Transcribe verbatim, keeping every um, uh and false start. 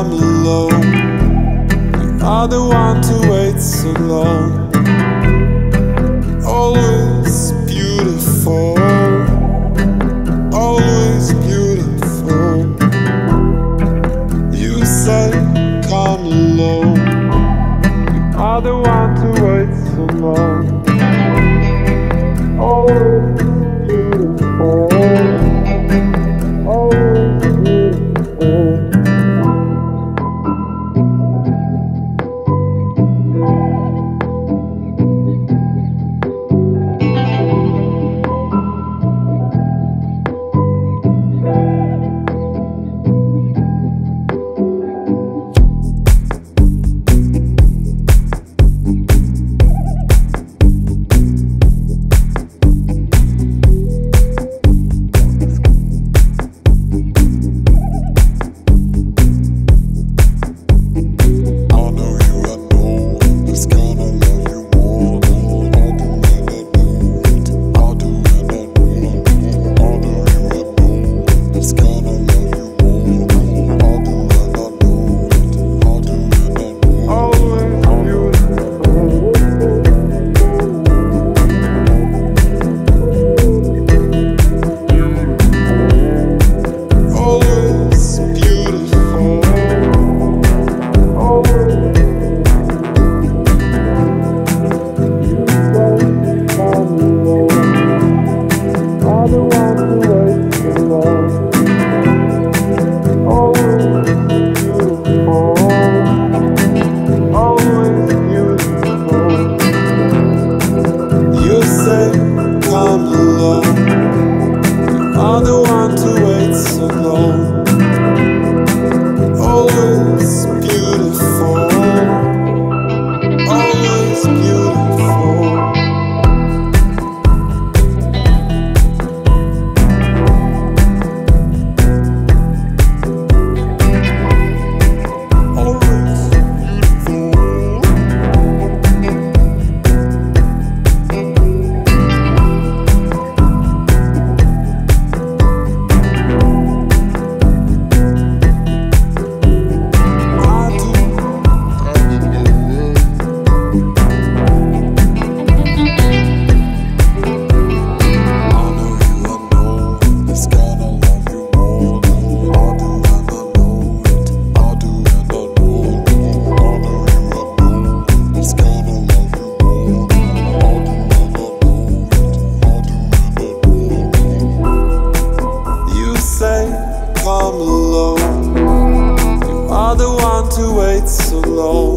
I'm alone. I'm not the one to wait so long. Always beautiful, always beautiful. You said come alone. I'm not the one to wait so long. Always beautiful. Come alone, you are the one to wait so long.